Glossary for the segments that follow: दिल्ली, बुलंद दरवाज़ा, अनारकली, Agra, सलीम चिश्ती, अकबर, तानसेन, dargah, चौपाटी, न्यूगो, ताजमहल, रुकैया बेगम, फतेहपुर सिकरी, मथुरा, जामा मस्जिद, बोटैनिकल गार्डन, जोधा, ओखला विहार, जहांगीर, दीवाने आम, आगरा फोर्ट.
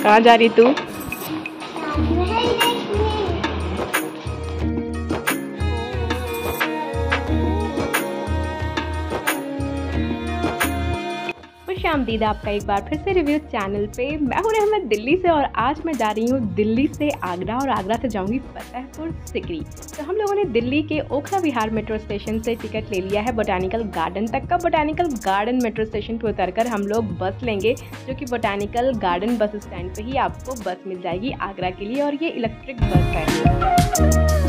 कहाँ जा रही तू? आमदीद आपका एक बार फिर से रिव्यू चैनल पे। मैं हूं रहमत दिल्ली से और आज मैं जा रही हूं दिल्ली से आगरा और आगरा से जाऊंगी फतेहपुर सिकरी। तो हम लोगों ने दिल्ली के ओखला विहार मेट्रो स्टेशन से टिकट ले लिया है बोटैनिकल गार्डन तक का। बोटैनिकल गार्डन मेट्रो स्टेशन पे उतरकर हम लोग बस लेंगे जो कि बोटैनिकल गार्डन बस स्टैंड पे ही आपको बस मिल जाएगी आगरा के लिए, और ये इलेक्ट्रिक बस है।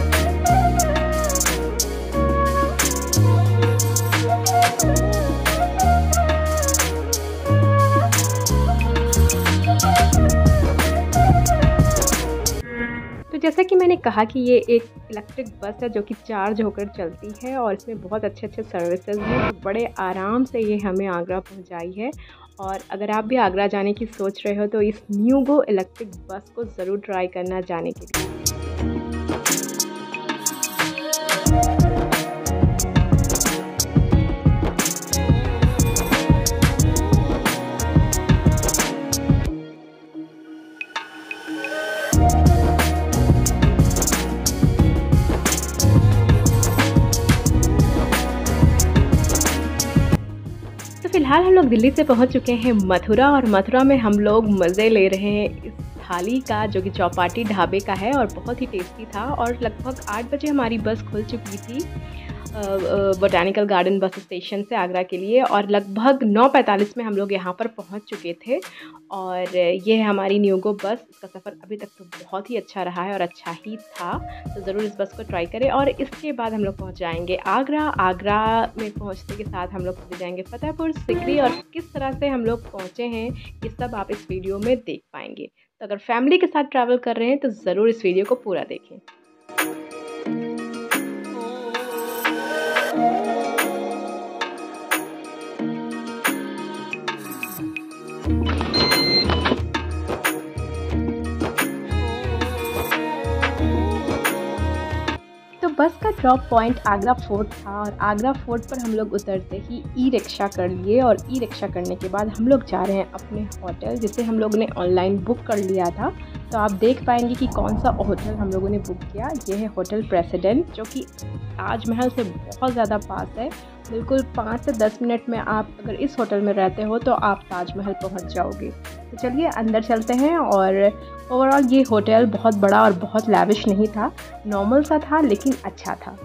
जैसा कि मैंने कहा कि ये एक इलेक्ट्रिक बस है जो कि चार्ज होकर चलती है और इसमें बहुत अच्छे अच्छे सर्विसेज हैं। तो बड़े आराम से ये हमें आगरा पहुंचाई है, और अगर आप भी आगरा जाने की सोच रहे हो तो इस न्यूगो इलेक्ट्रिक बस को ज़रूर ट्राई करना जाने के लिए। फिलहाल हम लोग दिल्ली से पहुंच चुके हैं मथुरा, और मथुरा में हम लोग मज़े ले रहे हैं इस थाली का जो कि चौपाटी ढाबे का है और बहुत ही टेस्टी था। और लगभग 8 बजे हमारी बस खुल चुकी थी बोटैनिकल गार्डन बस स्टेशन से आगरा के लिए, और लगभग 9:45 में हम लोग यहाँ पर पहुँच चुके थे। और ये है हमारी न्यूगो बस। इसका सफ़र अभी तक तो बहुत ही अच्छा रहा है और अच्छा ही था, तो ज़रूर इस बस को ट्राई करें। और इसके बाद हम लोग पहुँच जाएंगे आगरा। आगरा में पहुँचने के साथ हम लोग पहुँच जाएंगे फतेहपुर सिकरी, और किस तरह से हम लोग पहुँचे हैं ये सब आप इस वीडियो में देख पाएंगे। तो अगर फैमिली के साथ ट्रैवल कर रहे हैं तो ज़रूर इस वीडियो को पूरा देखें। बस का ड्रॉप पॉइंट आगरा फोर्ट था, और आगरा फोर्ट पर हम लोग उतरते ही ई रिक्शा कर लिए, और ई रिक्शा करने के बाद हम लोग जा रहे हैं अपने होटल, जिसे हम लोगों ने ऑनलाइन बुक कर लिया था। तो आप देख पाएंगे कि कौन सा होटल हम लोगों ने बुक किया। ये है होटल प्रेसिडेंट, जो कि ताजमहल से बहुत ज़्यादा पास है। बिल्कुल 5 से 10 मिनट में आप अगर इस होटल में रहते हो तो आप ताजमहल पहुंच जाओगे। तो चलिए अंदर चलते हैं। और ओवरऑल ये होटल बहुत बड़ा और बहुत लैविश नहीं था, नॉर्मल सा था लेकिन अच्छा था।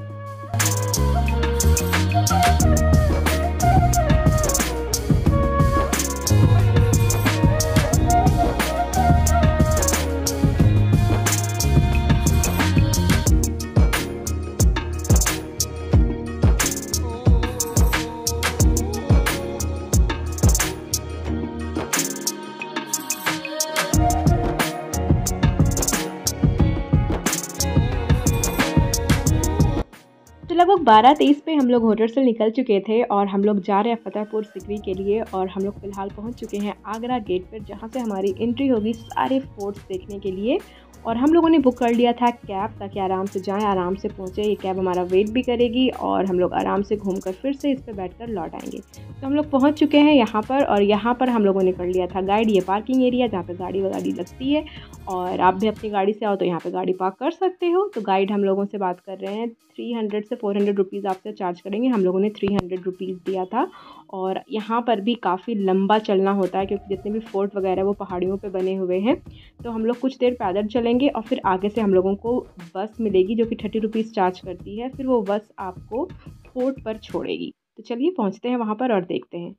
लगभग 12:23 पे हम लोग होटल से निकल चुके थे और हम लोग जा रहे हैं फतेहपुर सिकरी के लिए। और हम लोग फ़िलहाल पहुंच चुके हैं आगरा गेट पर, जहां से हमारी एंट्री होगी सारे फोर्ट्स देखने के लिए। और हम लोगों ने बुक कर लिया था कैब, ताकि आराम से जाएं, आराम से पहुंचे। ये कैब हमारा वेट भी करेगी और हम लोग आराम से घूमकर फिर से इस पर बैठकर लौट आएंगे। तो हम लोग पहुंच चुके हैं यहाँ पर, और यहाँ पर हम लोगों ने कर लिया था गाइड। ये पार्किंग एरिया जहाँ पे गाड़ी वगैरह लगती है, और आप भी अपनी गाड़ी से आओ तो यहाँ पर गाड़ी पार्क कर सकते हो। तो गाइड हम लोगों से बात कर रहे हैं, 300 से 400 रुपीज़ आपसे चार्ज करेंगे। हम लोगों ने 300 रुपीज़ दिया था। और यहाँ पर भी काफ़ी लंबा चलना होता है, क्योंकि जितने भी फोर्ट वगैरह वो पहाड़ियों पर बने हुए हैं। तो हम लोग कुछ देर पैदल चलेंगे और फिर आगे से हम लोगों को बस मिलेगी जो कि 30 रुपीज़ चार्ज करती है। फिर वो बस आपको फोर्ट पर छोड़ेगी। तो चलिए पहुँचते हैं वहाँ पर और देखते हैं।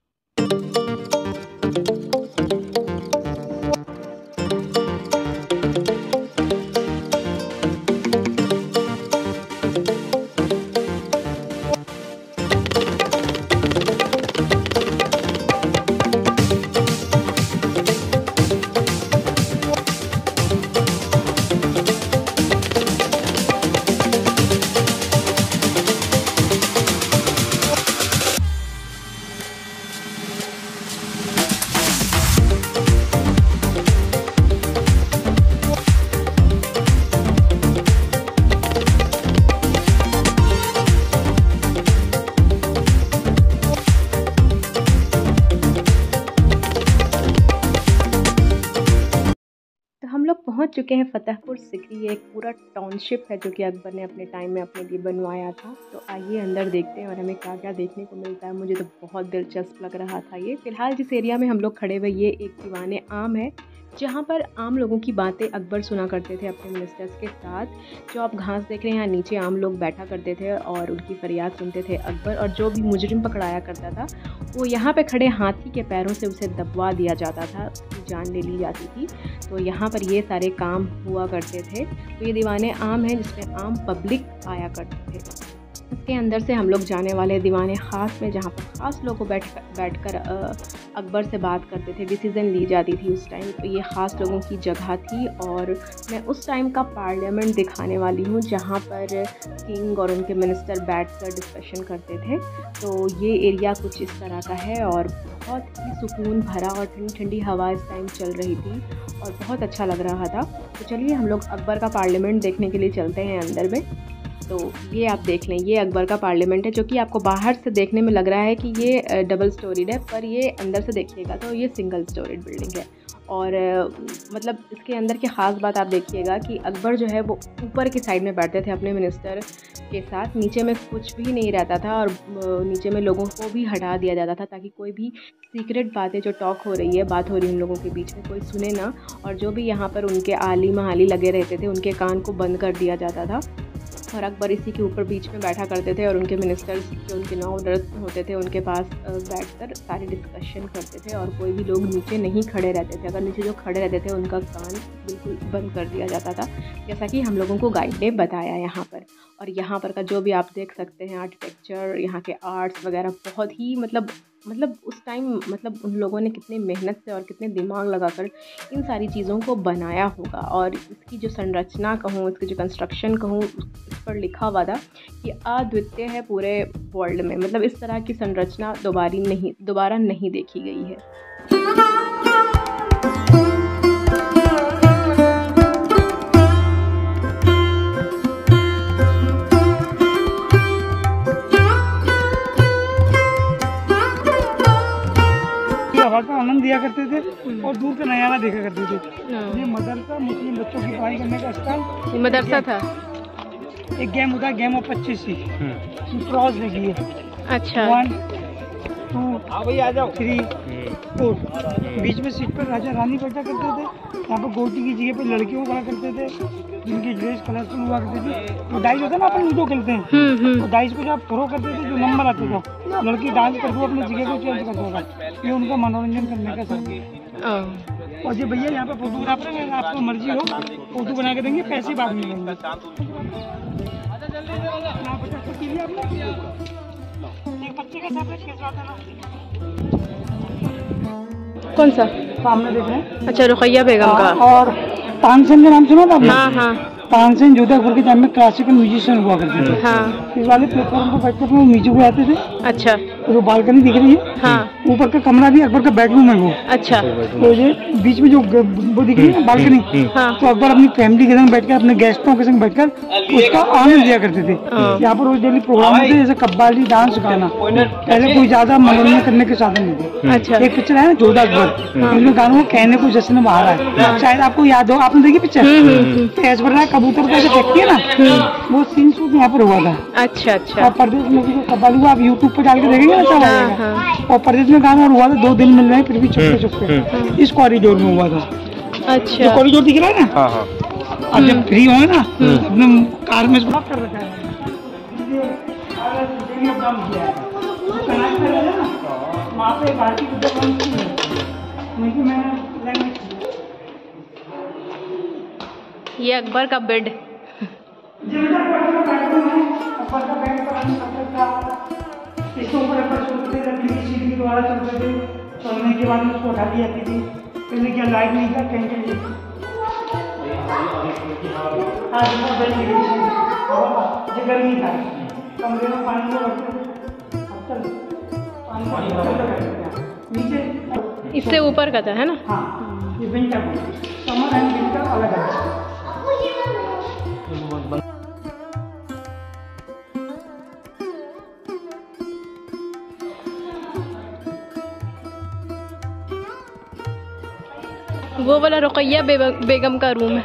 पहुंच चुके हैं फतेहपुर सिकरी। ये एक पूरा टाउनशिप है जो कि अकबर ने अपने टाइम में अपने लिए बनवाया था। तो आइए अंदर देखते हैं और हमें क्या क्या देखने को मिलता है। मुझे तो बहुत दिलचस्प लग रहा था ये। फिलहाल जिस एरिया में हम लोग खड़े हुए ये एक दीवाने आम है, जहाँ पर आम लोगों की बातें अकबर सुना करते थे अपने मिनिस्टर्स के साथ। जो आप घास देख रहे हैं, नीचे आम लोग बैठा करते थे और उनकी फरियाद सुनते थे अकबर, और जो भी मुजरिम पकड़ाया करता था वो यहाँ पे खड़े हाथी के पैरों से उसे दबवा दिया जाता था, उसकी जान ले ली जाती थी। तो यहाँ पर ये सारे काम हुआ करते थे। तो ये दीवाने आम है जिसमें आम पब्लिक आया करते थे। इसके अंदर से हम लोग जाने वाले दीवाने खास में, जहाँ पर ख़ास लोग बैठकर अकबर से बात करते थे, डिसीज़न ली जाती थी उस टाइम। तो ये ख़ास लोगों की जगह थी और मैं उस टाइम का पार्लियामेंट दिखाने वाली हूँ, जहाँ पर किंग और उनके मिनिस्टर बैठकर डिस्कशन करते थे। तो ये एरिया कुछ इस तरह का है और बहुत ही सुकून भरा और ठंडी ठंडी हवा इस टाइम चल रही थी और बहुत अच्छा लग रहा था। तो चलिए हम लोग अकबर का पार्लियामेंट देखने के लिए चलते हैं अंदर में। तो ये आप देख लें, ये अकबर का पार्लियामेंट है, जो कि आपको बाहर से देखने में लग रहा है कि ये डबल स्टोरीड है, पर ये अंदर से देखिएगा तो ये सिंगल स्टोरीड बिल्डिंग है। और मतलब इसके अंदर की ख़ास बात आप देखिएगा कि अकबर जो है वो ऊपर की साइड में बैठते थे अपने मिनिस्टर के साथ, नीचे में कुछ भी नहीं रहता था और नीचे में लोगों को भी हटा दिया जाता था ताकि कोई भी सीक्रेट बातें जो टॉक हो रही है, बात हो रही है उन लोगों के बीच में, कोई सुने ना। और जो भी यहाँ पर उनके आली महाली लगे रहते थे उनके कान को बंद कर दिया जाता था और अकबर इसी के ऊपर बीच में बैठा करते थे और उनके मिनिस्टर्स जो उनके नौदरत होते थे उनके पास बैठकर सारे डिस्कशन करते थे और कोई भी लोग नीचे नहीं खड़े रहते थे। अगर नीचे जो खड़े रहते थे उनका कान बिल्कुल बंद कर दिया जाता था, जैसा कि हम लोगों को गाइड ने बताया यहाँ पर। और यहाँ पर का जो भी आप देख सकते हैं आर्किटेक्चर, यहाँ के आर्ट्स वगैरह बहुत ही मतलब उस टाइम उन लोगों ने कितने मेहनत से और कितने दिमाग लगाकर इन सारी चीज़ों को बनाया होगा। और इसकी जो संरचना कहूँ, इसकी जो कंस्ट्रक्शन कहूँ, इस पर लिखा हुआ था कि अद्वितीय है पूरे वर्ल्ड में। मतलब इस तरह की संरचना दोबारा नहीं देखी गई है। का आनंद दिया करते थे और दूर का नज़ारा देखा करते थे। ये मदरसा मुस्लिम बच्चों की पढ़ाई करने का स्थान मदरसा था। एक गेम होता है, गेम ऑफ 25 क्रॉस लगी है। अच्छा, 1, 2, 3, 4 बीच में सीट पर राजा रानी बैठा करते थे। यहाँ पर गोटी की जगह पर लड़कियों को खड़ा करते थे, जिनकी ड्रेस कलरफुल हुआ करती थी। वो डाइस होता है ना, अपन लूडो खेलते हैं, तो डाइस को जो आप थ्रो करते थे, जो नंबर आते थे लड़की डांस करती हुई अपनी जगह को चेंज करता होगा। ये उनका मनोरंजन करने का साधन। और जी भैया यहाँ पे फोटोग्राफर है, आपको मर्जी हो फोटो बना के देंगे, पैसे बाद में देंगे। कौन सा सामने देख रहे हैं? अच्छा, रुकैया बेगम का। और तानसेन का नाम सुना था आपने? हाँ हाँ। तानसेन जोधा के टाइम में क्लासिकल म्यूजिशियन हुआ करते थे। हाँ। इस वाले प्लेटफॉर्म पर बैठकर वो म्यूजिक बजाते थे। अच्छा, जो बालकनी दिख रही है, हाँ, ऊपर का कमरा भी अकबर का बेडरूम है वो। अच्छा, तो ये बीच में जो वो दिख रही है बालकनी, हाँ, तो अकबर अपनी फैमिली के संग बैठकर, अपने गेस्टों के संग बैठकर उसका आनंद लिया करते थे। यहाँ पर रोज डेली प्रोग्राम होते, जैसे कब्बाली, डांस, गाना। पहले कोई ज्यादा मनोरंजन करने के साधन नहीं थे। एक पिक्चर है जोधा अकबर, उनके गानों को कहने को जश्न बाहर आया, शायद आपको याद हो, आपने देखी पिक्चर ऐस बना कबूतर का जो फैक्ट्री है ना, वो सीन शूट यहाँ पर हुआ था। अच्छा अच्छा। परदेश में जो कब्बाली हुआ, आप यूट्यूब पर डाल के देखेंगे। हाँ, हाँ। और परदेश में काम और हुआ था, 2 दिन मिल रहे हैं फिर भी छुपे छुपे, इस कॉरिडोर में हुआ था। अच्छा, जो कॉरिडोर दिख रहा है ना, हाँ हाँ। अब जब फ्री हो ना, अपने कार में ब्लॉक कर रखा है, ये अकबर का बेड। इसके ऊपर के द्वारा चलते थे, चलने के बाद उसको हटा दी जाती थी। पहले क्या लाइट नहीं था, गर्मी था, कमरे में पानी को नीचे, इससे ऊपर का था, है ना। हाँ, ये विंटर, समर एंड विंटर अलग है। वो वाला रुकैया बेगम का रूम है।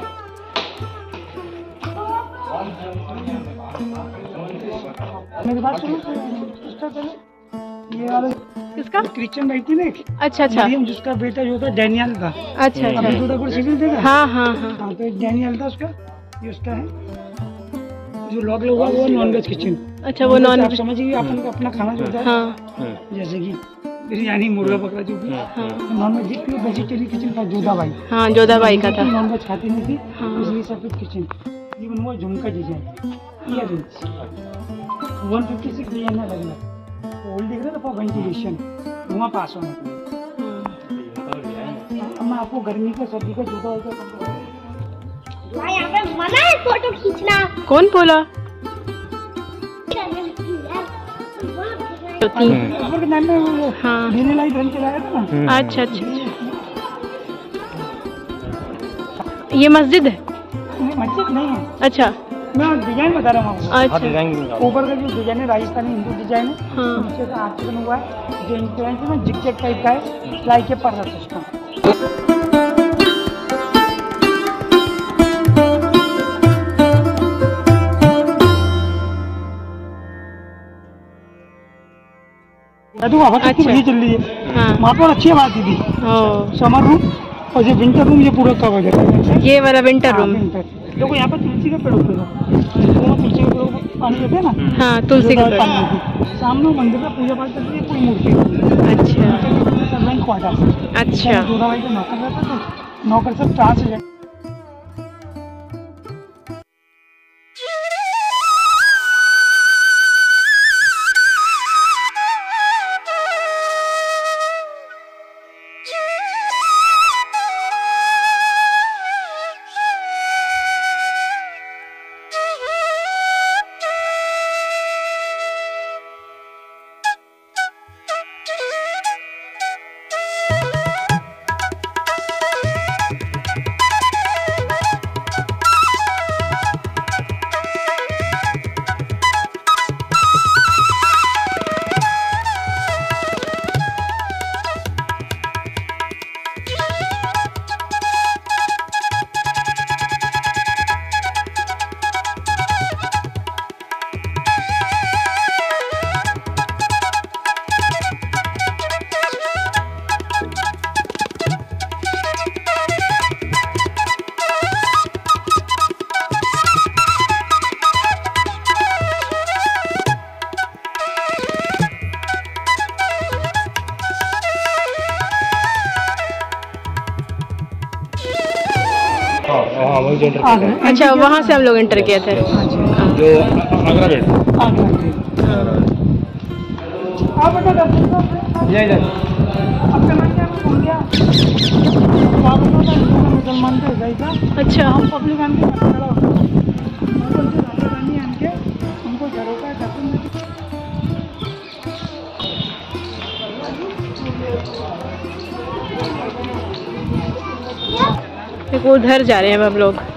मेरी बात सुनो, इसका क्रिश्चियन बैठी में। अच्छा अच्छा, जिसका बेटा जो था डैनियल का। अच्छा, हाँ हाँ हाँ, तो डैनियल था उसका है जो लॉक लगा वो नॉन वेज किचन। अच्छा, वो नॉन वेज समझिए अपन का अपना खाना जो होता है। हाँ, जैसे कि बिरयानी, मुर्गा बकरा जो भी। हाँ, नॉन वेज की वेजिटेरियन किचन था जोधा भाई। हाँ, जोधा भाई का था। नॉन वेज खाते नहीं थी इसलिए सफेद किचन। ये बनवा झुमका डिजाइन, ये रेंज 156 ये ना लग रहा ओल्ड दिख रहा था। फॉर वेंटिलेशन धुआं पास होने के लिए। अब मैं आपको गर्मी का सर्दी का जूता होता भाई, यहाँ पे मना है फोटो खींचना। कौन बोला? अकबर के नाम पे वो मेरे लाइट रन चलाया था ना। अच्छा अच्छा, ये मस्जिद है? नहीं, मस्जिद नहीं है। अच्छा, मैं डिजाइन बता रहा हूँ। अच्छा, ऊपर का जो डिजाइन है राजस्थानी हिंदू डिजाइन है। हाँ, नीचे का आर्ट बना हुआ है जो इंटरेस्ट में जिगजैग टाइप का है, सिलाई के पर्दा सिस्टम। कितनी चल रही है वहाँ पर, अच्छी बात थी। समर रूम और जो विंटर रूम ये पूरा कवर है। ये वाला विंटर रूम देखो, यहाँ पर तुलसी का पेड़ होता है, तुलसी का पेड़ पानी देते हैं ना। हाँ, तुलसी का पेड़ सामने मंदिर का पूजा पाठ करती है, पूरी मूर्ति। अच्छा अच्छा, जोधा भाई का नौकर रहता था, नौकर सब 4,000। अच्छा, वहाँ से हम लोग एंटर किए थे जो आगरा गेट। अच्छा, हम पब्लिक देखो उधर जा रहे हैं हम लोग।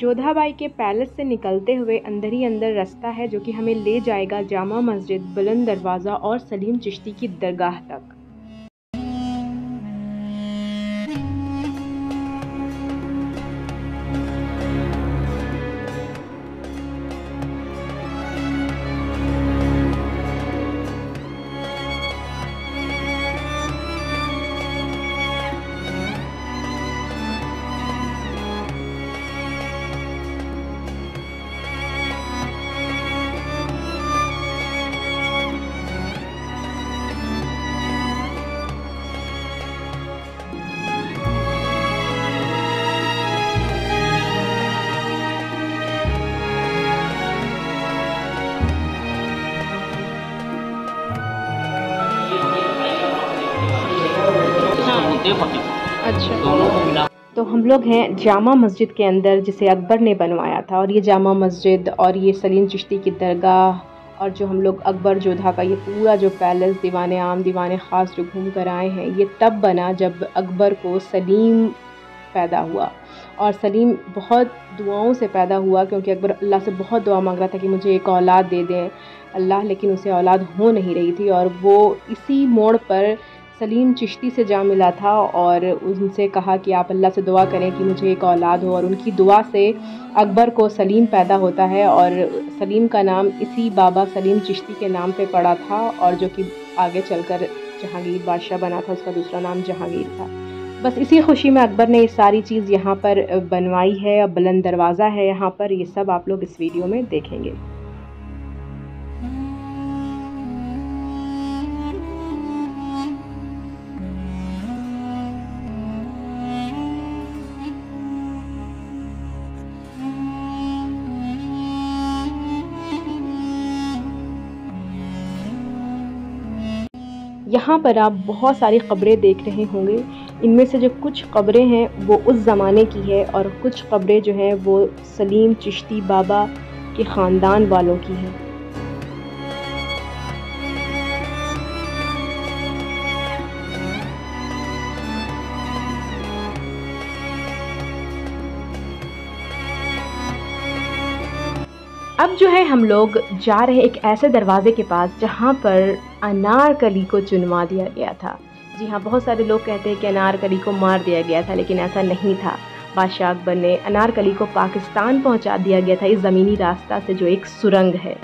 जोधा बाई के पैलेस से निकलते हुए अंदर ही अंदर रास्ता है जो कि हमें ले जाएगा जामा मस्जिद, बुलंद दरवाज़ा और सलीम चिश्ती की दरगाह तक। अच्छा, तो हम लोग हैं जामा मस्जिद के अंदर जिसे अकबर ने बनवाया था। और ये जामा मस्जिद और ये सलीम चिश्ती की दरगाह और जो हम लोग अकबर जोधा का ये पूरा जो पैलेस, दीवाने आम दीवाने खास जो घूम कर आए हैं, ये तब बना जब अकबर को सलीम पैदा हुआ। और सलीम बहुत दुआओं से पैदा हुआ, क्योंकि अकबर अल्लाह से बहुत दुआ मांग रहा था कि मुझे एक औलाद दे दें अल्लाह, लेकिन उसे औलाद हो नहीं रही थी। और वो इसी मोड़ पर सलीम चिश्ती से जा मिला था और उनसे कहा कि आप अल्लाह से दुआ करें कि मुझे एक औलाद हो, और उनकी दुआ से अकबर को सलीम पैदा होता है। और सलीम का नाम इसी बाबा सलीम चिश्ती के नाम पे पड़ा था, और जो कि आगे चलकर जहांगीर बादशाह बना था, उसका दूसरा नाम जहांगीर था। बस इसी खुशी में अकबर ने ये सारी चीज़ यहाँ पर बनवाई है। बुलंद दरवाज़ा है यहाँ पर, ये सब आप लोग इस वीडियो में देखेंगे। यहाँ पर आप बहुत सारी क़ब्रें देख रहे होंगे, इनमें से जो कुछ क़ब्रें हैं वो उस ज़माने की है और कुछ क़ब्रें जो हैं वो सलीम चिश्ती बाबा के ख़ानदान वालों की हैं। अब जो है हम लोग जा रहे हैं एक ऐसे दरवाज़े के पास जहाँ पर अनारकली को चुनवा दिया गया था। जी हाँ, बहुत सारे लोग कहते हैं कि अनारकली को मार दिया गया था, लेकिन ऐसा नहीं था। बादशाह अकबर ने अनारकली को पाकिस्तान पहुँचा दिया गया था इस ज़मीनी रास्ता से जो एक सुरंग है।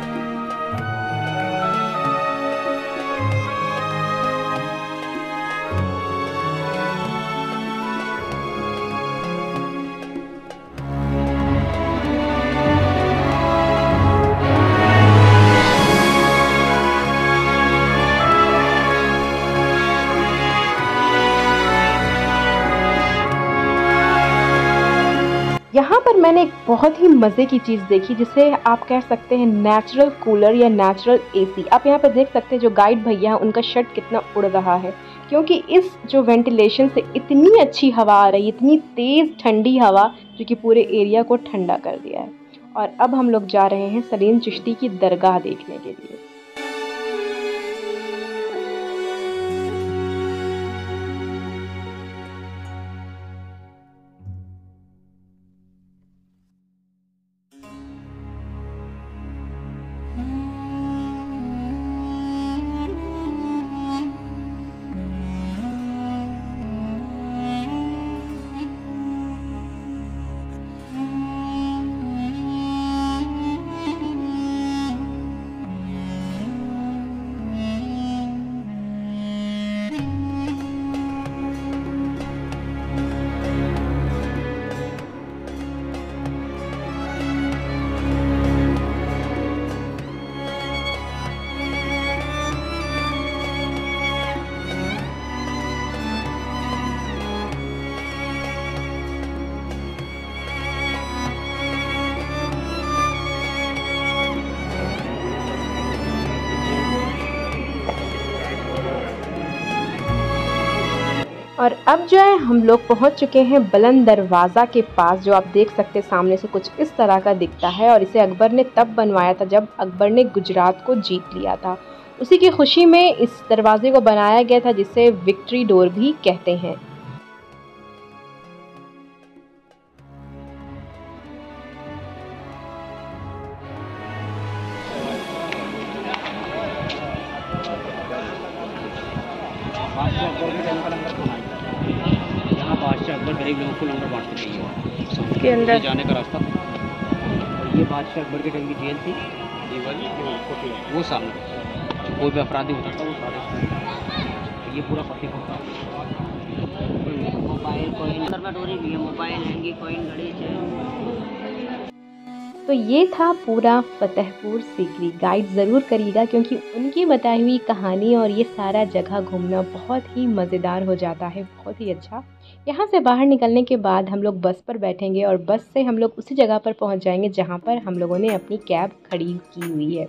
यहाँ पर मैंने एक बहुत ही मज़े की चीज़ देखी जिसे आप कह सकते हैं नेचुरल कूलर या नेचुरल एसी। आप यहाँ पर देख सकते हैं जो गाइड भैया हैं उनका शर्ट कितना उड़ रहा है, क्योंकि इस जो वेंटिलेशन से इतनी अच्छी हवा आ रही है, इतनी तेज़ ठंडी हवा जो कि पूरे एरिया को ठंडा कर दिया है। और अब हम लोग जा रहे हैं सलीम चिश्ती की दरगाह देखने के लिए। और अब जो है हम लोग पहुंच चुके हैं बुलंद दरवाज़ा के पास, जो आप देख सकते हैं सामने से कुछ इस तरह का दिखता है। और इसे अकबर ने तब बनवाया था जब अकबर ने गुजरात को जीत लिया था, उसी की खुशी में इस दरवाज़े को बनाया गया था, जिसे विक्ट्री डोर भी कहते हैं। के अंदर जाने का रास्ता, ये बादशाह अकबर के टाइम की जेल थी, ये वाली वो सामने कोई भी अपराधी होता था वो सारे, ये पूरा फतेहपुर था। मोबाइल कॉइन, मोबाइल हैंगी कॉइन, घड़ी, चैन। तो ये था पूरा फतेहपुर सिकरी। गाइड ज़रूर करिएगा, क्योंकि उनकी बताई हुई कहानी और ये सारा जगह घूमना बहुत ही मज़ेदार हो जाता है, बहुत ही अच्छा। यहाँ से बाहर निकलने के बाद हम लोग बस पर बैठेंगे और बस से हम लोग उसी जगह पर पहुँच जाएंगे जहाँ पर हम लोगों ने अपनी कैब खड़ी की हुई है,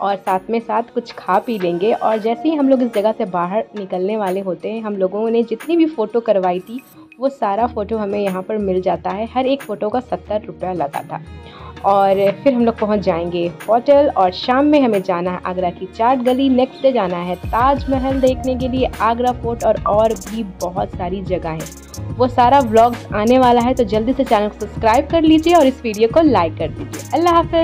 और साथ में साथ कुछ खा पी लेंगे। और जैसे ही हम लोग इस जगह से बाहर निकलने वाले होते हैं, हम लोगों ने जितनी भी फ़ोटो करवाई थी वो सारा फ़ोटो हमें यहाँ पर मिल जाता है। हर एक फ़ोटो का 70 रुपया लगा था। और फिर हम लोग पहुंच जाएंगे होटल। और शाम में हमें जाना है आगरा की चाट गली, नेक्स्ट डे जाना है ताजमहल देखने के लिए, आगरा फोर्ट और भी बहुत सारी जगहें। वो सारा व्लॉग्स आने वाला है, तो जल्दी से चैनल को सब्सक्राइब कर लीजिए और इस वीडियो को लाइक कर दीजिए। अल्लाह हाफ़िज़।